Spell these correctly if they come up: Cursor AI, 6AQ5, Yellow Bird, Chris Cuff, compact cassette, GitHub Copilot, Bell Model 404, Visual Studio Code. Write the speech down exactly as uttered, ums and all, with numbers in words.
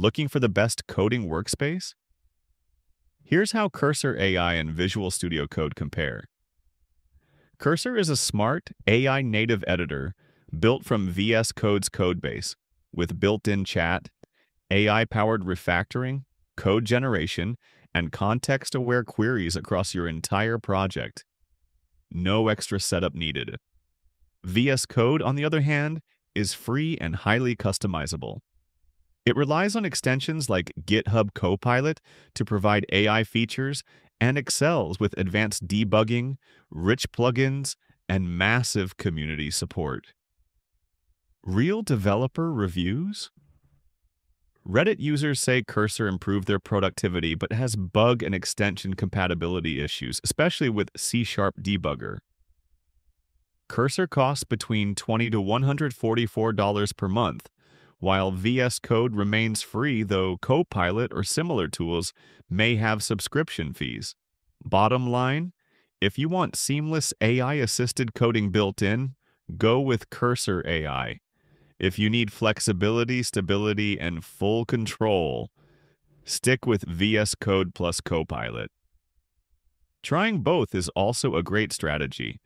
Looking for the best coding workspace? Here's how Cursor A I and Visual Studio Code compare. Cursor is a smart, A I-native editor built from V S Code's codebase with built-in chat, A I-powered refactoring, code generation, and context-aware queries across your entire project. No extra setup needed. V S Code, on the other hand, is free and highly customizable. It relies on extensions like GitHub Copilot to provide A I features and excels with advanced debugging, rich plugins, and massive community support. Real developer reviews? Reddit users say Cursor improved their productivity but has bug and extension compatibility issues, especially with C sharp debugger. Cursor costs between twenty dollars to one hundred forty-four dollars per month, while V S Code remains free, though Copilot or similar tools may have subscription fees. Bottom line, if you want seamless A I-assisted coding built in, go with Cursor A I. If you need flexibility, stability, and full control, stick with V S Code plus Copilot. Trying both is also a great strategy.